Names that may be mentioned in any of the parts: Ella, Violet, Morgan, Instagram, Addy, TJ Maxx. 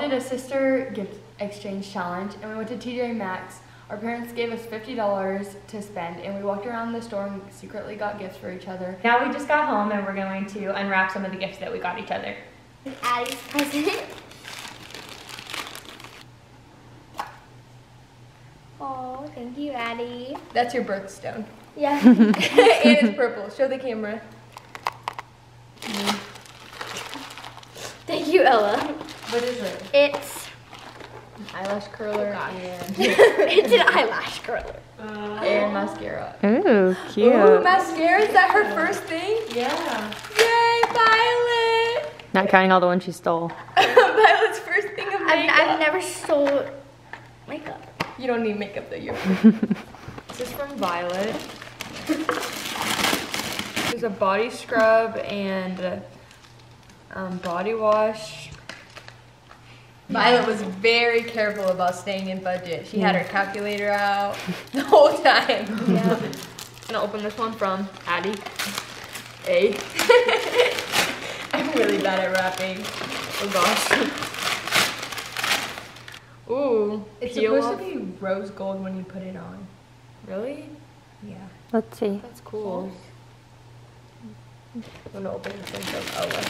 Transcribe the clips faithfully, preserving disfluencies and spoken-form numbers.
all did a sister gift exchange challenge, and we went to T J Maxx. Our parents gave us fifty dollars to spend, and we walked around the store and secretly got gifts for each other. Now we just got home and we're going to unwrap some of the gifts that we got each other. Addy's present. Oh, thank you, Addy. That's your birthstone. Yeah. And it's purple. Show the camera. Thank you, Ella. What is it? It's an eyelash curler. Oh, and it's an eyelash curler. Uh, and mascara. Ooh, cute. Ooh, mascara? Is that her first thing? Yeah. Yay, Violet! Not counting all the ones she stole. Violet's first thing of makeup. I've, I've never stole makeup. You don't need makeup though, you're This is from Violet. There's a body scrub and um, body wash. Violet was very careful about staying in budget. She yeah. had her calculator out the whole time. Yeah. I'm gonna open this one from Addy. Hey. I'm really bad at wrapping. Oh gosh. Ooh. It's supposed off. to be rose gold when you put it on. Really? Yeah. Let's see. That's cool. I'm gonna open this one from Ella.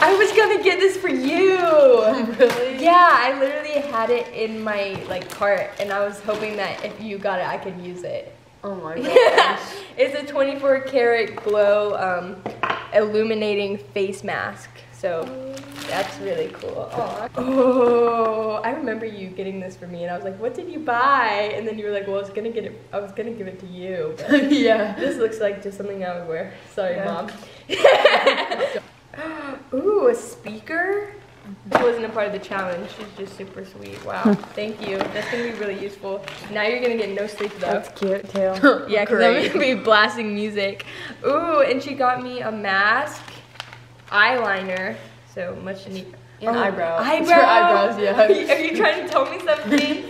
I was gonna get this for you. Really? Yeah, I literally had it in my like cart, and I was hoping that if you got it, I could use it. Oh my gosh! It's a twenty-four karat glow um, illuminating face mask. So that's really cool. Aww. Oh, I remember you getting this for me, and I was like, "What did you buy?" And then you were like, "Well, I was gonna get it. I was gonna give it to you." But yeah. This looks like just something I would wear. Sorry, yeah. Mom. Ooh, a speaker? That wasn't a part of the challenge. She's just super sweet. Wow. Thank you. That's going to be really useful. Now you're going to get no sleep, though. That's cute, too. Yeah, because I'm going to be blasting music. Ooh, and she got me a mask, eyeliner, so much neat. And oh, eyebrows. Eyebrows. Your eyebrows, yeah. Are you, are you trying to tell me something?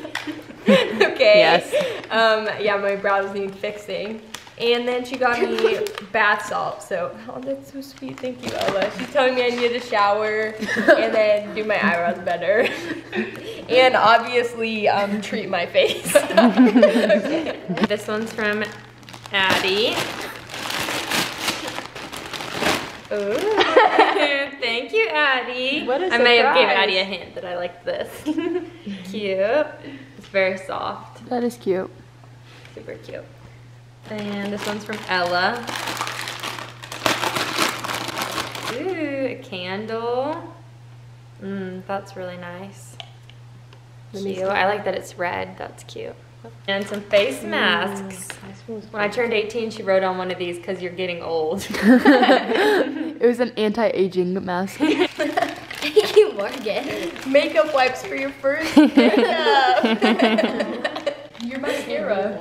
Okay. Yes. Um, yeah, my brows need fixing. And then she got me bath salt, so, oh, that's so sweet, thank you, Ella. She's telling me I need to shower and then do my eyebrows better. And obviously, um, treat my face. Okay. This one's from Addy. Ooh, thank you, Addy. What a surprise. I may have gave Addy a hint that I like this. Cute. It's very soft. That is cute. Super cute. And this one's from Ella. Ooh, a candle. Mmm, that's really nice. Cute. I like that it's red. That's cute. And some face masks. Mm, when I turned eighteen, she wrote on one of these, "'Cause you're getting old." It was an anti-aging mask. Thank you, Morgan. Makeup wipes for your first makeup. Your mascara.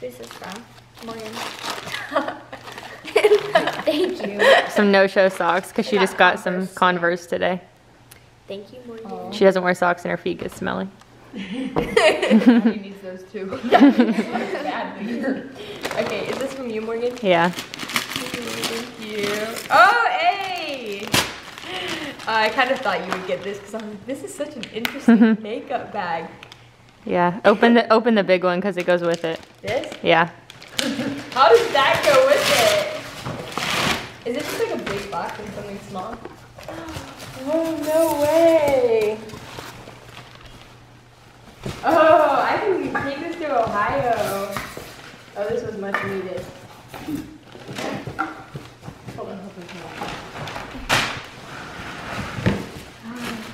This is from Morgan. Thank you. Some no-show socks, because she just got Converse. some Converse today. Thank you, Morgan. Aww. She doesn't wear socks and her feet get smelly. She needs those too. Okay, is this from you, Morgan? Yeah. Thank you. Oh, hey! I kind of thought you would get this, because I'm like, this is such an interesting makeup bag. Yeah, open the open the big one because it goes with it. This? Yeah. How does that go with it? Is it just like a big box and something small? Oh, no way! Oh, I think we can take this to Ohio. Oh, this was much needed. Hold on, hold on.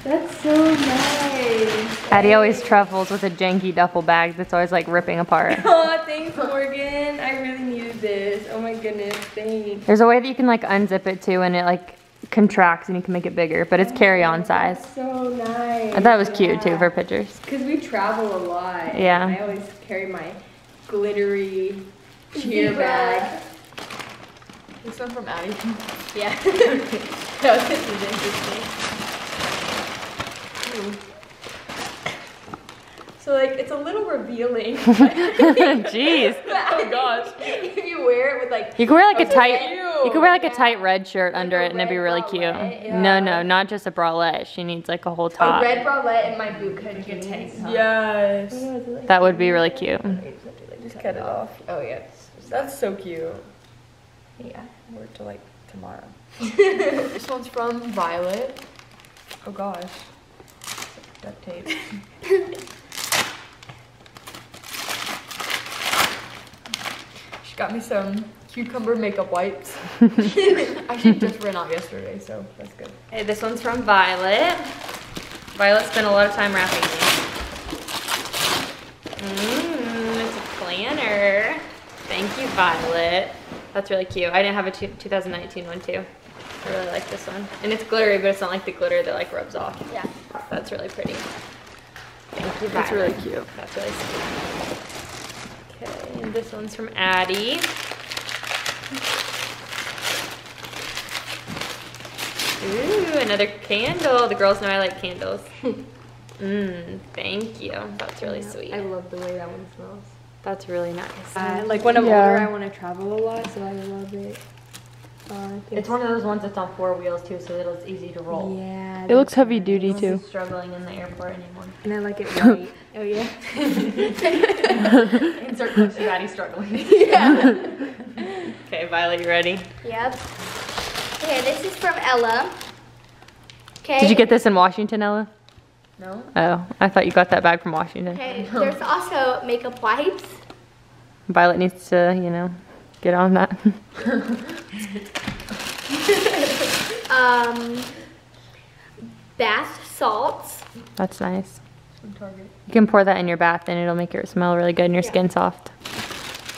That's so nice. Addy always travels with a janky duffel bag that's always like ripping apart. Oh, thanks, Morgan. I really needed this. Oh my goodness, thanks. There's a way that you can like unzip it too, and it like contracts and you can make it bigger, but it's carry-on size. So nice. I thought it was yeah. cute too for pictures. Because we travel a lot. Yeah. And I always carry my glittery cheer bag. This one from Addy. Yeah. No, this is interesting. Ooh. So like, it's a little revealing. Jeez. Oh gosh. If you wear it with like- You can wear like a tight- You could wear like a tight red shirt like under it and it'd be really bralette. Cute. Yeah. No, no, not just a bralette. She needs like a whole top. A red bralette and my boot could get tank top. Yes. That would be really cute. Just cut it off. Oh yeah. That's so cute. Yeah. We're to like tomorrow. This one's from Violet. Oh gosh. Duct tape. She got me some cucumber makeup wipes. I should just ran out yesterday, so that's good. Hey, this one's from Violet. Violet spent a lot of time wrapping these. Mmm, it's a planner. Thank you, Violet. That's really cute. I didn't have a two thousand nineteen one too. I really like this one. And it's glittery, but it's not like the glitter that like rubs off. Yeah. That's really pretty. Thank you, Violet. That's really cute. That's really sweet. Okay, and this one's from Addy. Ooh, another candle. The girls know I like candles. Mmm, thank you. That's really yeah, sweet. I love the way that one smells. That's really nice. Uh, like when I'm yeah. older, I want to travel a lot, so I love it. Uh, it's one of those ones that's on four wheels too, so it's easy to roll. Yeah. It looks heavy duty too. It's struggling in the airport anymore. And I like it white. Oh yeah. Insert clips of Addy struggling. Yeah. Okay, Violet, you ready? Yep. Okay, this is from Ella. Okay. Did you get this in Washington, Ella? No. Oh, I thought you got that bag from Washington. Okay, there's also makeup wipes. Violet needs to, you know, get on that. um, bath salts. That's nice. From Target. You can pour that in your bath and it'll make it smell really good and your yeah. skin soft.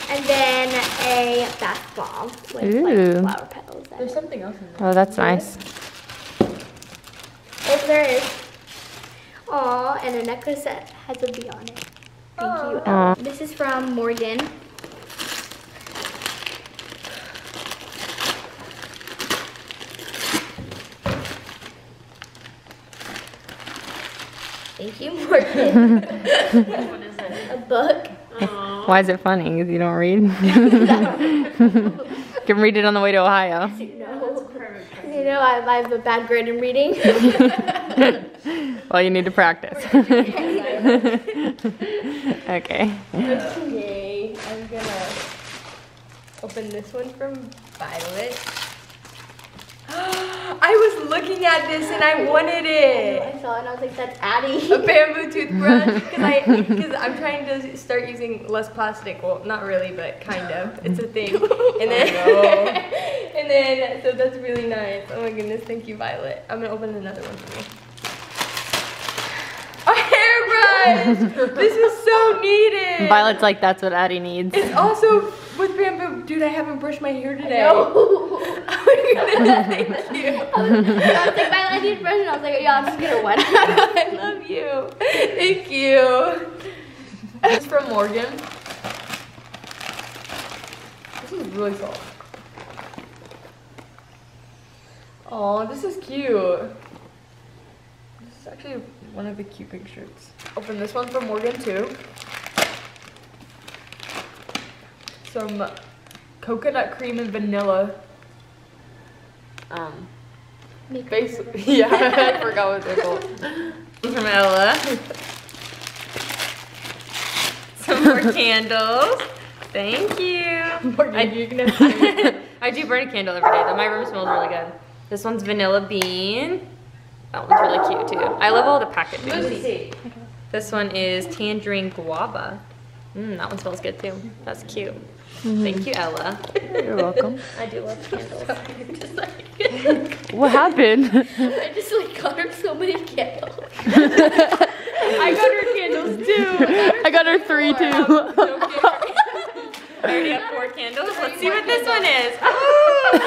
And then a bath bomb with Ooh. Like flower petals. There's something else in there. Oh, that's nice. If there is. Aw, and a necklace that has a bee on it. Thank Aww. You. Ella. This is from Morgan. Thank you, Morgan. What is it? A book. Aww. Why is it funny? Because you don't read? You can read it on the way to Ohio. No, you know, I, I have a bad grade in reading. Well, you need to practice. Okay. Okay, I'm gonna open this one from Violet. I was looking at this and I wanted it. I saw it and I was like, that's Addy. A bamboo toothbrush. Because I'm trying to start using less plastic. Well, not really, but kind of. It's a thing. And then, oh, no. and then, so that's really nice. Oh my goodness, thank you, Violet. I'm gonna open another one for me. A hairbrush! This was so needed. Violet's like, that's what Addy needs. It's also with bamboo. Dude, I haven't brushed my hair today. Thank you. I was, I was like, Violet, I need to brush, and I was like, yeah, I'm just gonna wet. I love you. Thank you. It's from Morgan. This is really soft. Oh, this is cute. This is actually one of the cute pink shirts. Open this one from Morgan too. Some coconut cream and vanilla. Um, face, yeah, I forgot what they're called. From Ella. Some more candles. Thank you. Morgan, I, you gonna I do burn a candle every day, though. My room smells really good. This one's vanilla bean. That one's really cute, too. I love all the packet things. This one is tangerine guava. Mm, that one smells good, too. That's cute. Mm-hmm. Thank you, Ella. You're welcome. I do love candles. Just like what happened? I just like got her so many candles. I got her candles too. I got her three too. Um, no I already have four candles. Let's see what this one is. Oh!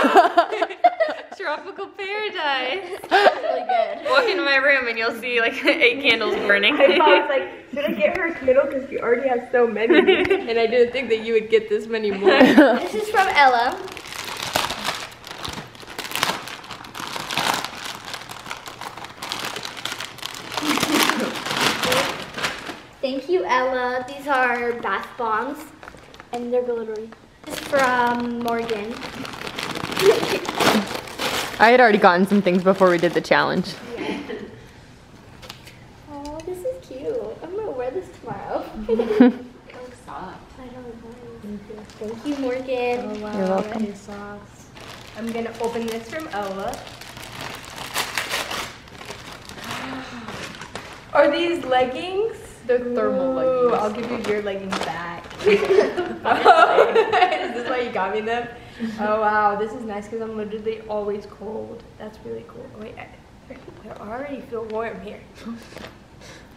Tropical paradise. That's really good. Walk into my room and you'll see like eight candles burning. I was like, should I get her a candle because you already have so many? And I didn't think that you would get this many more. This is from Ella. Thank you, Ella. These are bath bombs and they're glittery. This is from Morgan. I had already gotten some things before we did the challenge. Yeah. Oh, this is cute. I'm going to wear this tomorrow. It looks soft. I don't know. Thank you, Morgan. Oh, wow. You're welcome. It is soft. I'm going to open this from Ella. Are these leggings? They're thermal leggings. I'll give you your leggings back. Oh, is this why you got me them? Oh wow, this is nice because I'm literally always cold. That's really cool. Wait, I, I already feel warm here.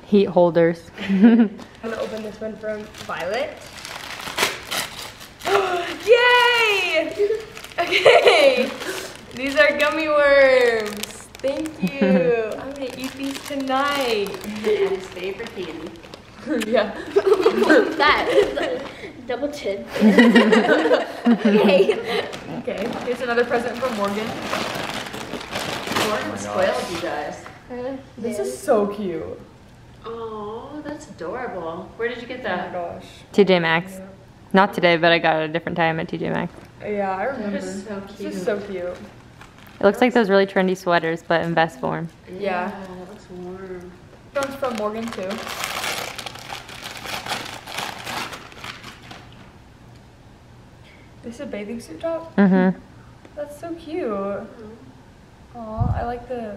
Heat holders. I'm gonna open this one from Violet. Yay! Okay, these are gummy worms. Thank you. I'm gonna eat these tonight. And his favorite candy. Yeah. That is double chin. Okay. Okay. Here's another present from Morgan. Morgan oh spoiled you guys. Uh, this is so cute. Oh, that's adorable. Where did you get that? Oh my gosh. T J Maxx. Yeah. Not today, but I got it a different time at T J Maxx. Yeah, I remember. This is so cute. This is so cute. It looks like those really trendy sweaters, but in vest form. Yeah, yeah, that looks warm. That one's from Morgan, too. This is a bathing suit top? Mm-hmm. That's so cute. Mm-hmm. Aw, I like the...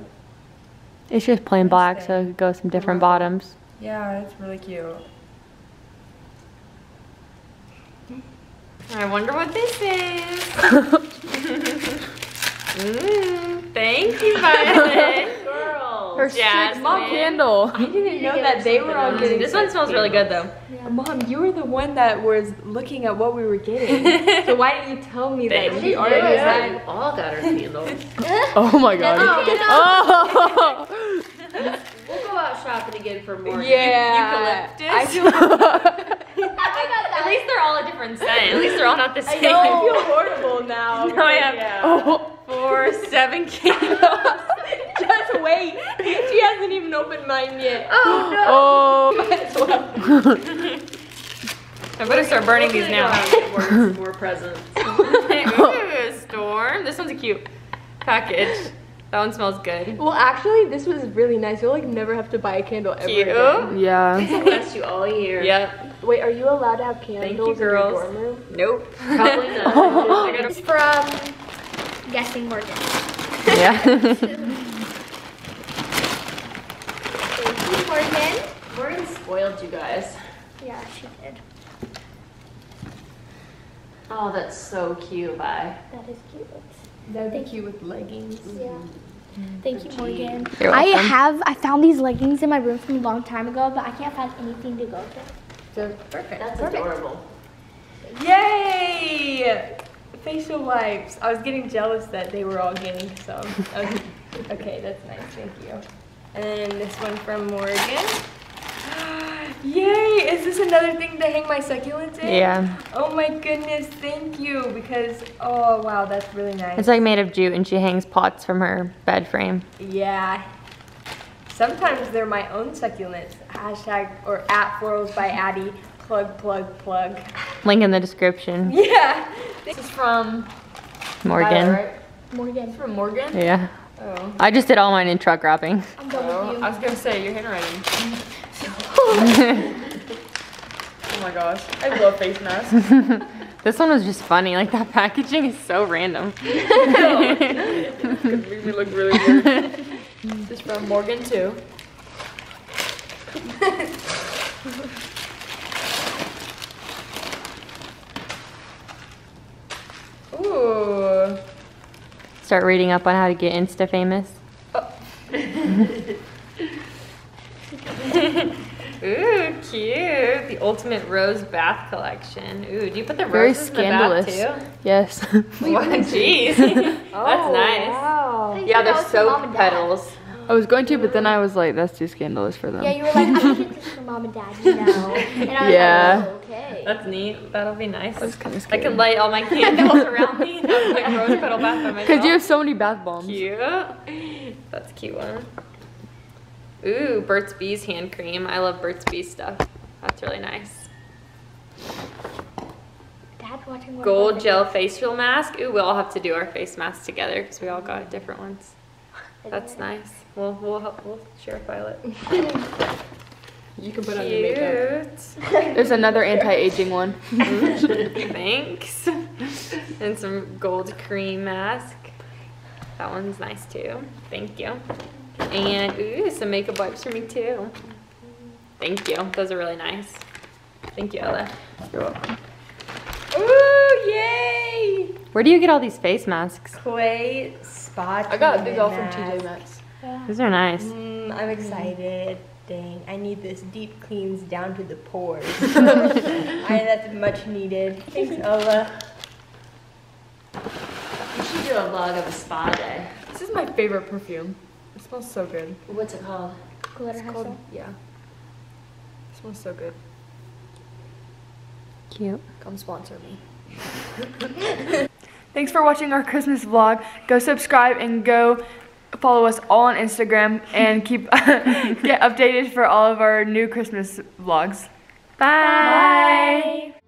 It's just plain black, thing. So it could go some different wow. bottoms. Yeah, it's really cute. I wonder what this is. Mm, thank you, Violet. Girl. Her Jasmine. Six mom candle. I didn't you know that they were all getting this one smells candles. Really good, though. Yeah. Mom, you were the one that was looking at what we were getting. So why didn't you tell me that? She already had yeah. all got her candles. Oh my god. Oh. Oh. We'll go out shopping again for more. Yeah. Eucalyptus. I At least they're all a different scent. At least they're all not the same. I, know. I feel horrible now. No, I am. Yeah. Oh, four, seven candles. Just wait. She hasn't even opened mine yet. Oh, no. Oh. Well. I better start burning these now. More, more presents. Ooh, storm. This one's a cute package. That one smells good. Well, actually, this was really nice. You'll like never have to buy a candle ever Cute. Again. Yeah. It's last you all year. Yep. Wait, are you allowed to have candles Thank you, in girls. Your dorm room? Nope. Probably not. Oh. I got it's from guessing Morgan. Yeah. Thank you, Morgan. Morgan spoiled you guys. Yeah, she did. Oh, that's so cute, bye. That is cute. That'd be cute with leggings. Yeah. Mm-hmm. Thank you, Morgan. I have, I found these leggings in my room from a long time ago, but I can't find anything to go with them. So perfect. That's perfect. Adorable. Yay! Facial wipes. I was getting jealous that they were all getting some. Okay, okay, that's nice. Thank you. And then this one from Morgan. Yay! Is this another thing to hang my succulents in? Yeah. Oh my goodness, thank you, because, oh wow, that's really nice. It's like made of jute and she hangs pots from her bed frame. Yeah. Sometimes they're my own succulents. Hashtag, or at Florals by Addy, plug, plug, plug. Link in the description. Yeah. This is from... Morgan. Violet, right? Morgan. It's from Morgan? Yeah. Oh. I just did all mine in truck wrapping. I'm done oh, with you. I was gonna say, your handwriting. Oh my gosh, I love face masks. This one was just funny, like that packaging is so random. It made me look really weird. This is from Morgan too. Ooh. Start reading up on how to get Insta famous. Oh. Ooh, cute. The Ultimate Rose Bath Collection. Ooh, do you put the Very roses scandalous. In the bath too? Yes. What? Jeez. Oh, that's nice. Wow. Yeah, they're soap petals. I was going to, but then I was like, that's too scandalous for them. Yeah, you were like, I think it's for mom and dad, you know. And I was yeah. like, oh, okay. That's neat. That'll be nice. That's kind of scary. I can light all my candles around me and have like rose petal bath by myself. Because you have so many bath bombs. Cute. That's a cute one. Ooh, Burt's Bees hand cream. I love Burt's Bees stuff. That's really nice. Dad watching gold gel facial mask. Ooh, we all have to do our face masks together because we all got different ones. That's nice. We'll we'll help, we'll share Violet. You can put on your makeup. There's another anti-aging one. Thanks. And some gold cream mask. That one's nice too. Thank you. And ooh, some makeup wipes for me too. Thank you. Those are really nice. Thank you, Ella. You're welcome. Ooh, yay! Where do you get all these face masks? Clay spot. I got these all from T J Maxx. Yeah. These are nice. Mm, I'm excited. Dang, I need this deep cleans down to the pores. I, that's much needed. Thanks, Ella. You should do a vlog of a spa day. This is my favorite perfume. It smells so good. What's it called? Glitter it's called, yeah. It smells so good. Cute. Come sponsor me. Thanks for watching our Christmas vlog. Go subscribe and go follow us all on Instagram and keep get updated for all of our new Christmas vlogs. Bye. Bye.